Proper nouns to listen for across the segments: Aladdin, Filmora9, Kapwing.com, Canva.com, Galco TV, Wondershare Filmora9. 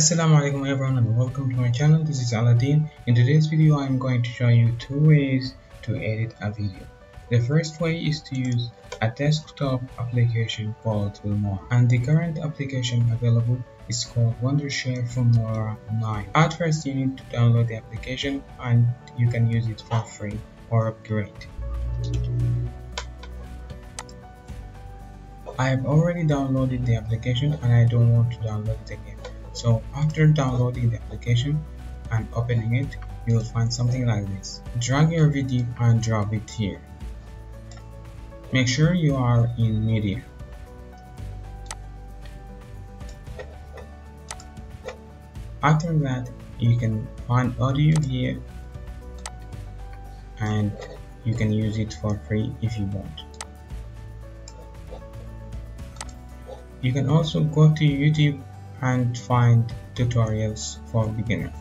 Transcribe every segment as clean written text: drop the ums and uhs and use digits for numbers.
Assalamu alaikum everyone and welcome to my channel. This is Aladdin. In today's video I am going to show you two ways to edit a video. The first way is to use a desktop application called Filmora, and the current application available is called Wondershare Filmora9. At first you need to download the application and you can use it for free or upgrade. I have already downloaded the application and I don't want to download it again. So after downloading the application and opening it, you will find something like this. Drag your video and drop it here. Make sure you are in media. After that, you can find audio here and you can use it for free if you want. You can also go to YouTube and find tutorials for beginners.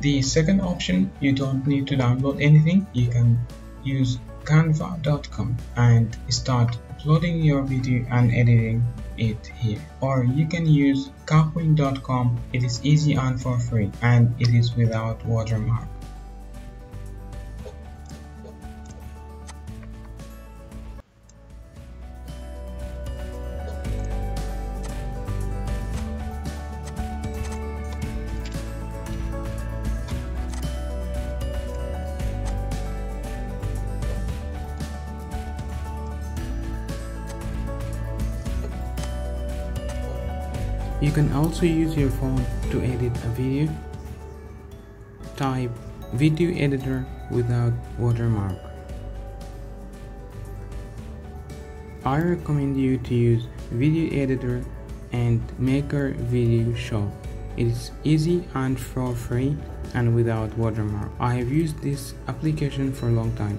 The second option, you don't need to download anything. You can use Canva.com and start uploading your video and editing it here. Or you can use Kapwing.com. It is easy and for free, and it is without watermark. You can also use your phone to edit a video. Type video editor without watermark. I recommend you to use video editor and maker video show. It is easy and for free and without watermark. I have used this application for a long time.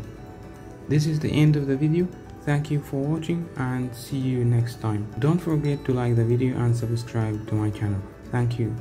This is the end of the video. Thank you for watching and see you next time. Don't forget to like the video and subscribe to my channel. Thank you.